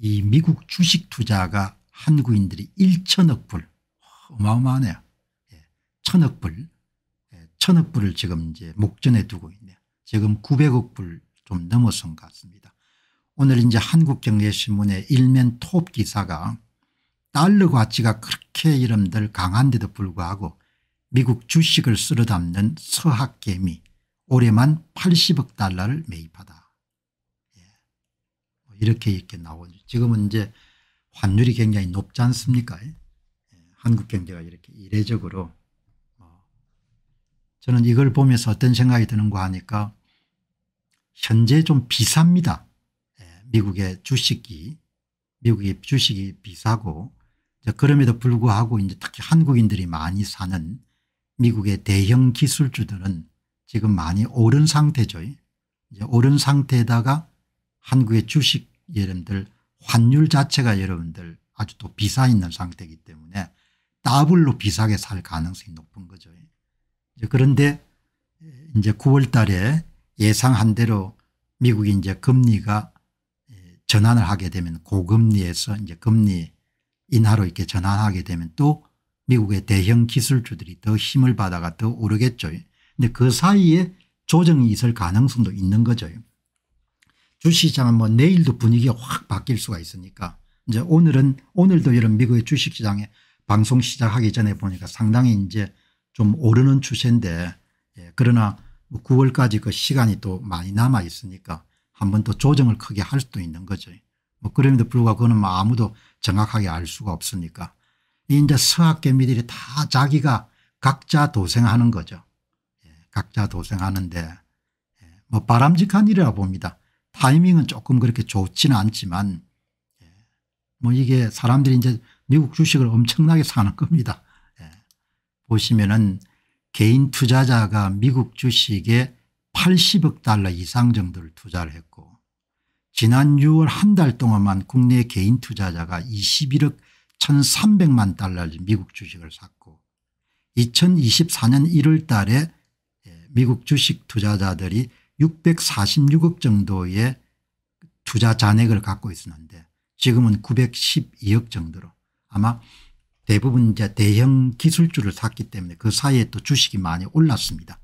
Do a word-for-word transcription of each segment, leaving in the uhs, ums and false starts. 이 미국 주식 투자가 한국인들이 일천억 불, 어마어마하네요. 예, 천억 불, 예, 천억 불을 지금 이제 목전에 두고 있네요. 지금 구백억 불 좀 넘어선 것 같습니다. 오늘 이제 한국경제신문의 일면 톱 기사가 달러 가치가 그렇게 이름들 강한데도 불구하고 미국 주식을 쓸어 담는 서학개미 올해만 팔십억 달러를 매입하다. 예. 이렇게 이렇게 나오죠. 지금은 이제 환율이 굉장히 높지 않습니까? 예. 한국 경제가 이렇게 이례적으로. 어. 저는 이걸 보면서 어떤 생각이 드는가 하니까 현재 좀 비쌉니다. 예. 미국의 주식이, 미국의 주식이 비싸고, 그럼에도 불구하고 이제 특히 한국인들이 많이 사는 미국의 대형 기술주들은 지금 많이 오른 상태죠. 이제 오른 상태에다가 한국의 주식 여러분들 환율 자체가 여러분들 아주 또 비싸 있는 상태이기 때문에 더블로 비싸게 살 가능성이 높은 거죠. 이제 그런데 이제 구월 달에 예상한 대로 미국이 이제 금리가 전환을 하게 되면 고금리에서 이제 금리 인하로 이렇게 전환하게 되면 또 미국의 대형 기술주들이 더 힘을 받아가 더 오르겠죠. 근데 그 사이에 조정이 있을 가능성도 있는 거죠. 주식시장은 뭐 내일도 분위기가 확 바뀔 수가 있으니까 이제 오늘은 오늘도 이런 미국의 주식시장에 방송 시작하기 전에 보니까 상당히 이제 좀 오르는 추세인데, 예, 그러나 뭐 구월까지 그 시간이 또 많이 남아 있으니까 한 번 더 조정을 크게 할 수도 있는 거죠. 뭐 그럼에도 불구하고 그거는 뭐 아무도 정확하게 알 수가 없으니까 이제 서학개미들이 다 자기가 각자 도생하는 거죠. 예, 각자 도생하는데 예, 뭐 바람직한 일이라 봅니다. 타이밍은 조금 그렇게 좋지는 않지만 예, 뭐 이게 사람들이 이제 미국 주식을 엄청나게 사는 겁니다. 예, 보시면은 개인 투자자가 미국 주식에 팔십억 달러 이상 정도를 투자를 했고 지난 유월 한 달 동안만 국내 개인 투자자가 이십일억 천삼백만 달러를 미국 주식을 샀고 이천이십사년 일월 달에 미국 주식 투자자들이 육백사십육억 정도의 투자 잔액을 갖고 있었는데 지금은 구백십이억 정도로 아마 대부분 이제 대형 기술주를 샀기 때문에 그 사이에 또 주식이 많이 올랐습니다.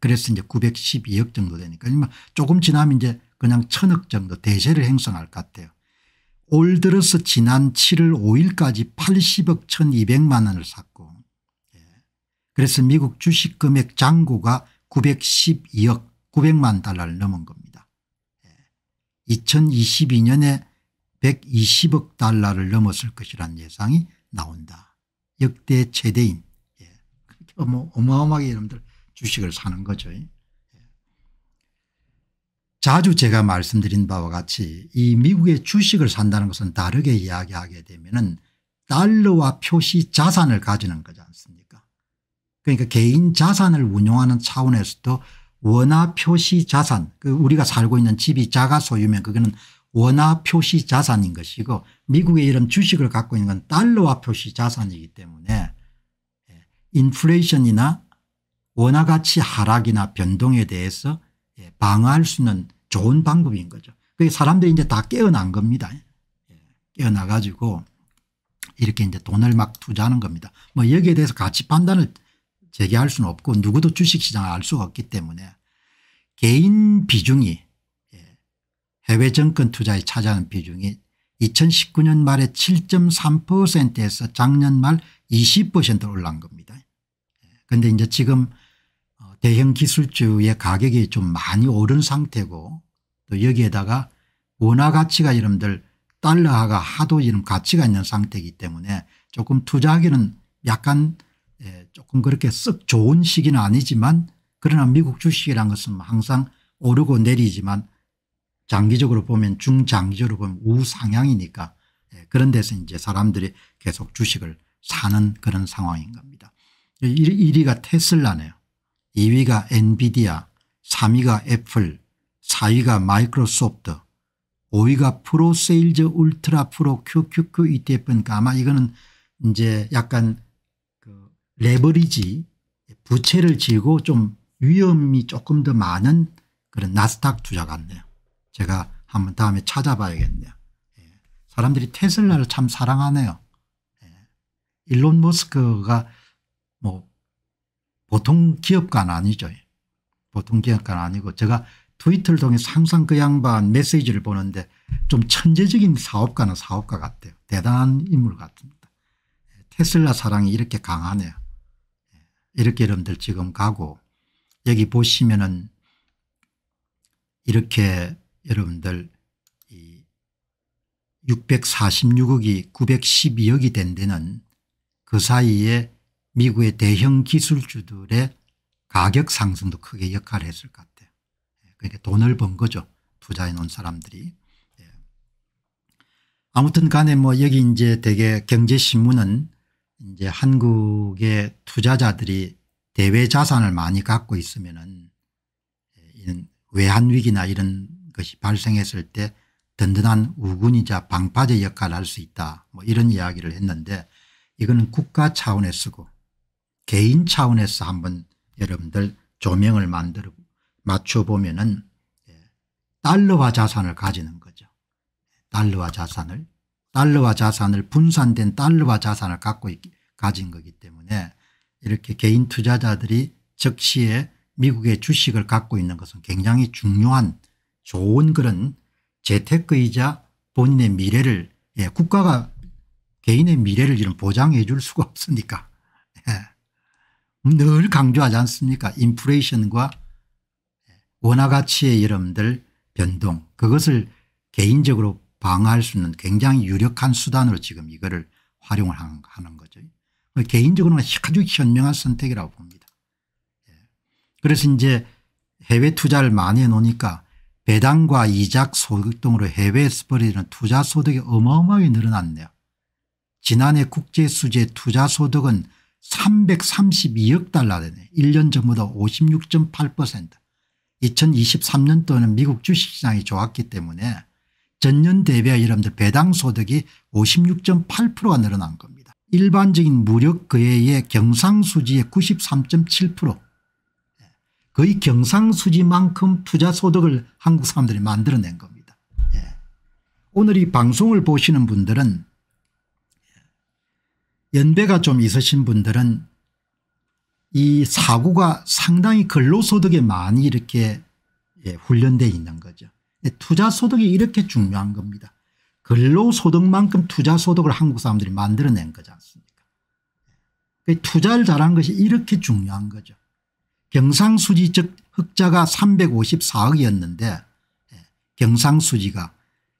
그래서 이제 구백십이억 정도 되니까 조금 지나면 이제 그냥 천억 정도 대세를 행성할 것 같아요. 올 들어서 지난 칠월 오일까지 팔십억 천이백만 원을 샀고, 예. 그래서 미국 주식 금액 잔고가 구백십이억 구백만 달러를 넘은 겁니다. 예. 이천이십이년에 백이십억 달러를 넘었을 것이라는 예상이 나온다. 역대 최대인. 예. 어마, 어마어마하게 여러분들 주식을 사는 거죠. 예. 자주 제가 말씀드린 바와 같이 이 미국의 주식을 산다는 것은 다르게 이야기하게 되면은 달러와 표시 자산을 가지는 거지 않습니까? 그러니까 개인 자산을 운용하는 차원에서도 원화 표시 자산, 우리가 살고 있는 집이 자가 소유면 그거는 원화 표시 자산인 것이고 미국의 이런 주식을 갖고 있는 건 달러와 표시 자산이기 때문에 인플레이션이나 원화 가치 하락이나 변동에 대해서 방어할 수 있는 좋은 방법인 거죠. 그게 사람들이 이제 다 깨어난 겁니다. 깨어나 가지고 이렇게 이제 돈을 막 투자하는 겁니다. 뭐 여기에 대해서 가치 판단을 제기할 수는 없고 누구도 주식시장을 알 수가 없기 때문에 개인 비중이 해외 정권 투자에 차지하는 비중이 이천십구년 말에 칠 점 삼 퍼센트에서 작년 말 이십 퍼센트로 올라간 겁니다. 그런데 이제 지금 대형 기술주의 가격이 좀 많이 오른 상태고 또 여기에다가 원화 가치가 여러분들 달러화가 하도 이런 가치가 있는 상태이기 때문에 조금 투자하기는 약간 조금 그렇게 썩 좋은 시기는 아니지만 그러나 미국 주식이란 것은 항상 오르고 내리지만 장기적으로 보면 중장기적으로 보면 우상향이니까 그런 데서 이제 사람들이 계속 주식을 사는 그런 상황인 겁니다. 일 위가 테슬라네요. 이위가 엔비디아, 삼위가 애플, 사위가 마이크로소프트, 오위가 프로세일즈 울트라 프로 큐큐큐 이티에프니까 아마 이거는 이제 약간 그 레버리지 부채를 지고 좀 위험이 조금 더 많은 그런 나스닥 투자 같네요. 제가 한번 다음에 찾아봐야겠네요. 사람들이 테슬라를 참 사랑하네요. 예. 일론 머스크가 뭐 보통 기업가는 아니죠. 보통 기업가는 아니고 제가 트위터를 통해서 항상 그 양반 메시지를 보는데 좀 천재적인 사업가는 사업가 같아요. 대단한 인물 같습니다. 테슬라 사랑이 이렇게 강하네요. 이렇게 여러분들 지금 가고 여기 보시면은 이렇게 여러분들 이 육백사십육억이 구백십이억이 된 데는 그 사이에 미국의 대형 기술주들의 가격 상승도 크게 역할을 했을 것 같아요. 그러니까 돈을 번 거죠. 투자해 놓은 사람들이. 예. 아무튼 간에 뭐 여기 이제 되게 경제신문은 이제 한국의 투자자들이 대외 자산을 많이 갖고 있으면은 이런 외환위기나 이런 것이 발생했을 때 든든한 우군이자 방파제 역할을 할 수 있다. 뭐 이런 이야기를 했는데 이거는 국가 차원에 쓰고 개인 차원에서 한번 여러분들 조명을 만들고 맞춰보면은 달러화 자산을 가지는 거죠. 달러화 자산을. 달러화 자산을 분산된 달러화 자산을 갖고 있, 가진 거기 때문에 이렇게 개인 투자자들이 적시에 미국의 주식을 갖고 있는 것은 굉장히 중요한 좋은 그런 재테크이자 본인의 미래를 예, 국가가 개인의 미래를 이런 보장해 줄 수가 없으니까 예. 늘 강조하지 않습니까? 인플레이션과 원화 가치의 여러분들 변동 그것을 개인적으로 방어할 수 있는 굉장히 유력한 수단으로 지금 이거를 활용을 하는 거죠. 개인적으로는 아주 현명한 선택이라고 봅니다. 그래서 이제 해외 투자를 많이 해놓으니까 배당과 이자 소득 등으로 해외에서 벌이는 투자 소득이 어마어마하게 늘어났네요. 지난해 국제 수지의 투자 소득은 삼백삼십이억 달러 되네. 일 년 전보다 오십육 점 팔 퍼센트. 이천이십삼 년 또는 미국 주식시장이 좋았기 때문에 전년 대비에 여러분들 배당소득이 오십육 점 팔 퍼센트가 늘어난 겁니다. 일반적인 무력 그해의 경상수지의 구십삼 점 칠 퍼센트 거의 경상수지만큼 투자소득을 한국 사람들이 만들어낸 겁니다. 예. 오늘 이 방송을 보시는 분들은 연배가 좀 있으신 분들은 이 사고가 상당히 근로소득에 많이 이렇게 예, 훈련되어 있는 거죠. 투자소득이 이렇게 중요한 겁니다. 근로소득만큼 투자소득을 한국 사람들이 만들어낸 거지 않습니까? 투자를 잘한 것이 이렇게 중요한 거죠. 경상수지적 흑자가 삼백오십사억이었는데 경상수지가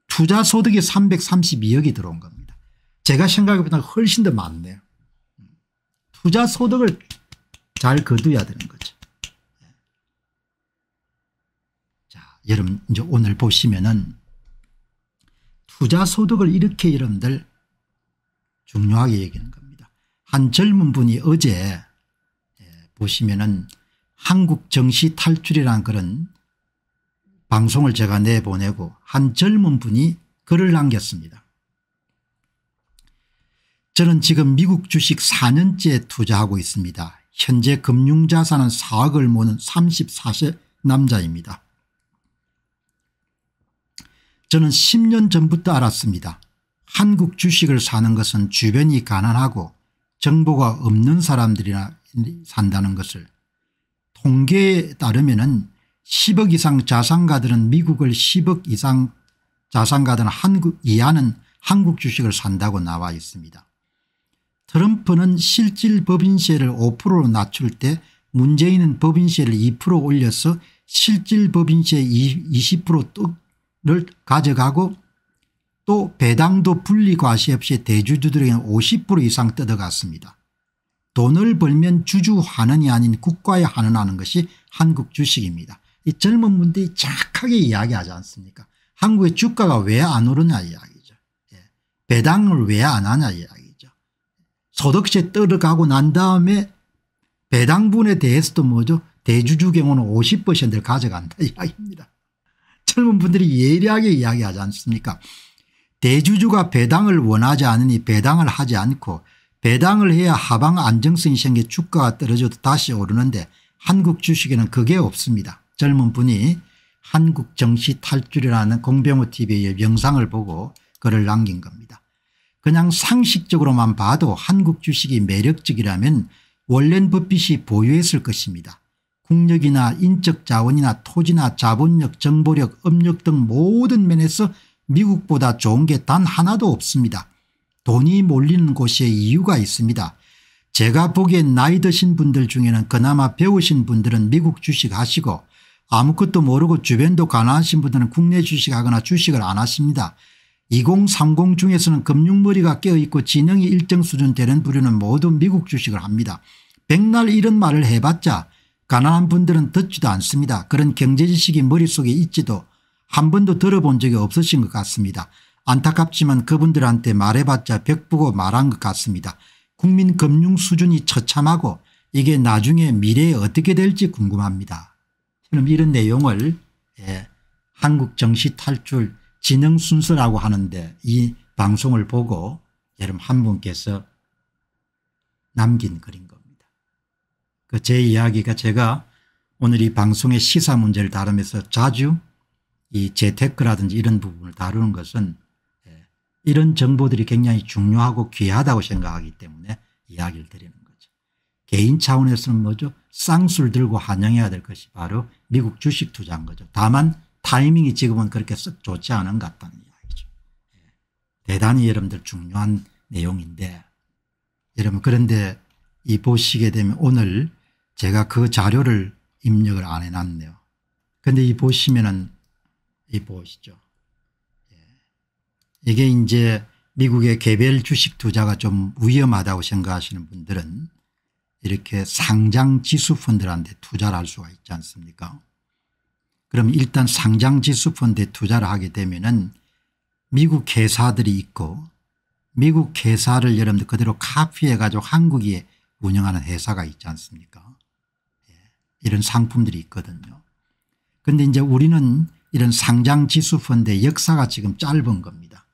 투자소득이 삼백삼십이억이 들어온 겁니다. 제가 생각해보니까 훨씬 더 많네요. 투자소득을 잘 거둬야 되는 거죠. 여러분 이제 오늘 보시면은 투자소득을 이렇게 여러분들 중요하게 얘기하는 겁니다. 한 젊은 분이 어제 보시면은 한국 정시 탈출이라는 그런 방송을 제가 내보내고 한 젊은 분이 글을 남겼습니다. 저는 지금 미국 주식 사 년째 투자하고 있습니다. 현재 금융자산은 사억을 모는 삼십사 세 남자입니다. 저는 십 년 전부터 알았습니다. 한국 주식을 사는 것은 주변이 가난하고 정보가 없는 사람들이나 산다는 것을. 통계에 따르면 십억 이상 자산가들은 미국을 십억 이상 자산가들은 한국 이하는 한국 주식을 산다고 나와 있습니다. 트럼프는 실질 법인세를 오 퍼센트로 낮출 때 문재인은 법인세를 이 퍼센트 올려서 실질 법인세 이십 퍼센트 뚝 를 가져가고 또 배당도 분리과세 없이 대주주들에게는 오십 퍼센트 이상 뜯어갔습니다. 돈을 벌면 주주 환원이 아닌 국가에 환원하는 것이 한국 주식입니다. 이 젊은 분들이 착하게 이야기하지 않습니까? 한국의 주가가 왜 안 오르냐 이야기죠. 예. 배당을 왜 안 하냐 이야기죠. 소득세 뜯어가고 난 다음에 배당분에 대해서도 뭐죠? 대주주 경우는 오십 퍼센트를 가져간다 이야기입니다. 젊은 분들이 예리하게 이야기하지 않습니까? 대주주가 배당을 원하지 않으니 배당을 하지 않고 배당을 해야 하방 안정성이 생겨 주가가 떨어져도 다시 오르는데 한국 주식에는 그게 없습니다. 젊은 분이 한국 정시 탈출이라는 공병호 티비의 영상을 보고 글을 남긴 겁니다. 그냥 상식적으로만 봐도 한국 주식이 매력적이라면 월렌 버핏이 보유했을 것입니다. 국력이나 인적 자원이나 토지나 자본력, 정보력, 업력 등 모든 면에서 미국보다 좋은 게 단 하나도 없습니다. 돈이 몰리는 곳에 이유가 있습니다. 제가 보기엔 나이 드신 분들 중에는 그나마 배우신 분들은 미국 주식 하시고 아무것도 모르고 주변도 가난하신 분들은 국내 주식하거나 주식을 안 하십니다. 이공삼공 중에서는 금융머리가 깨어있고 지능이 일정 수준 되는 부류는 모두 미국 주식을 합니다. 백날 이런 말을 해봤자 가난한 분들은 듣지도 않습니다. 그런 경제지식이 머릿속에 있지도 한 번도 들어본 적이 없으신 것 같습니다. 안타깝지만 그분들한테 말해봤자 벽보고 말한 것 같습니다. 국민 금융 수준이 처참하고 이게 나중에 미래에 어떻게 될지 궁금합니다. 그럼 이런 내용을 예, 한국 정시 탈출 진영 순서라고 하는데 이 방송을 보고 여러분 한 분께서 남긴 글인 겁니다. 그 제 이야기가 제가 오늘 이 방송의 시사 문제를 다루면서 자주 이 재테크라든지 이런 부분을 다루는 것은 이런 정보들이 굉장히 중요하고 귀하다고 생각하기 때문에 이야기를 드리는 거죠. 개인 차원에서는 뭐죠? 쌍수를 들고 환영해야 될 것이 바로 미국 주식 투자인 거죠. 다만 타이밍이 지금은 그렇게 썩 좋지 않은 것 같다는 이야기죠. 대단히 여러분들 중요한 내용인데 여러분 그런데 이 보시게 되면 오늘 제가 그 자료를 입력을 안 해놨네요. 그런데 이 보시면은 이 보시죠. 이게 이제 미국의 개별 주식 투자가 좀 위험하다고 생각하시는 분들은 이렇게 상장 지수 펀드한테 투자를 할 수가 있지 않습니까? 그럼 일단 상장 지수 펀드에 투자를 하게 되면은 미국 회사들이 있고 미국 회사를 여러분들 그대로 카피해 가지고 한국에 운영하는 회사가 있지 않습니까? 예. 이런 상품들이 있거든요. 그런데 이제 우리는 이런 상장 지수 펀드의 역사가 지금 짧은 겁니다.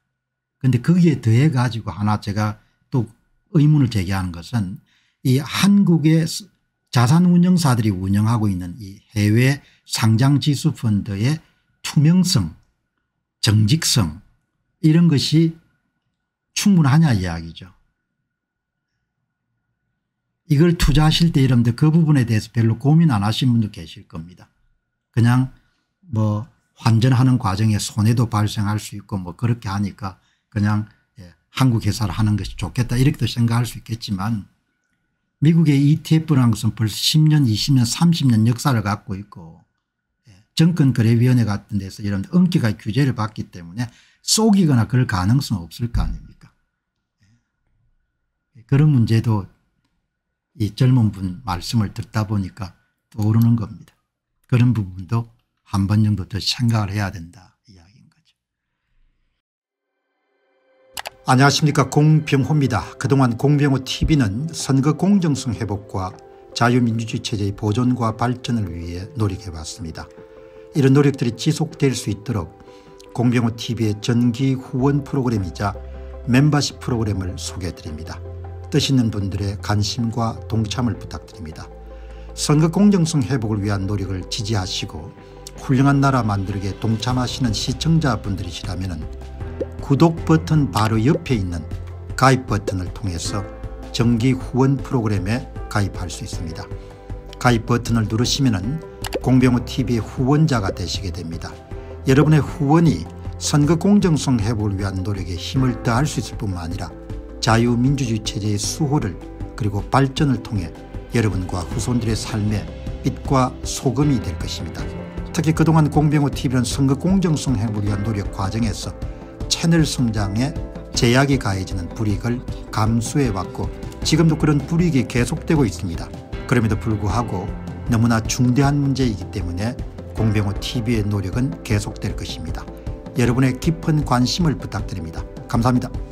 그런데 거기에 더해 가지고 하나 제가 또 의문을 제기하는 것은 이 한국의 자산운용사들이 운영하고 있는 이 해외 상장지수 펀드의 투명성, 정직성 이런 것이 충분하냐 이야기죠. 이걸 투자하실 때 여러분들 그 부분에 대해서 별로 고민 안 하신 분도 계실 겁니다. 그냥 뭐 환전하는 과정에 손해도 발생할 수 있고 뭐 그렇게 하니까 그냥 한국 회사를 하는 것이 좋겠다 이렇게도 생각할 수 있겠지만 미국의 이티에프라는 것은 벌써 십 년, 이십 년, 삼십 년 역사를 갖고 있고 정권거래위원회 같은 데서 여러분 은기가 규제를 받기 때문에 속이거나 그럴 가능성은 없을 거 아닙니까? 그런 문제도 이 젊은 분 말씀을 듣다 보니까 떠오르는 겁니다. 그런 부분도 한 번 정도 더 생각을 해야 된다 이야기인 거죠. 안녕하십니까, 공병호입니다. 그동안 공병호티비는 선거 공정성 회복과 자유민주주의 체제의 보존과 발전을 위해 노력해왔습니다. 이런 노력들이 지속될 수 있도록 공병호티비의 정기 후원 프로그램이자 멤버십 프로그램을 소개해드립니다. 뜻 있는 분들의 관심과 동참을 부탁드립니다. 선거 공정성 회복을 위한 노력을 지지하시고 훌륭한 나라 만들기에 동참하시는 시청자분들이시라면 구독 버튼 바로 옆에 있는 가입 버튼을 통해서 정기 후원 프로그램에 가입할 수 있습니다. 가입 버튼을 누르시면 공병호티비의 후원자가 되시게 됩니다. 여러분의 후원이 선거 공정성 회복을 위한 노력에 힘을 더할 수 있을 뿐만 아니라 자유민주주의 체제의 수호를 그리고 발전을 통해 여러분과 후손들의 삶에 빛과 소금이 될 것입니다. 특히 그동안 공병호티비는 선거 공정성 회복을 위한 노력 과정에서 채널 성장에 제약이 가해지는 불이익을 감수해왔고 지금도 그런 불이익이 계속되고 있습니다. 그럼에도 불구하고 너무나 중대한 문제이기 때문에 공병호티비의 노력은 계속될 것입니다. 여러분의 깊은 관심을 부탁드립니다. 감사합니다.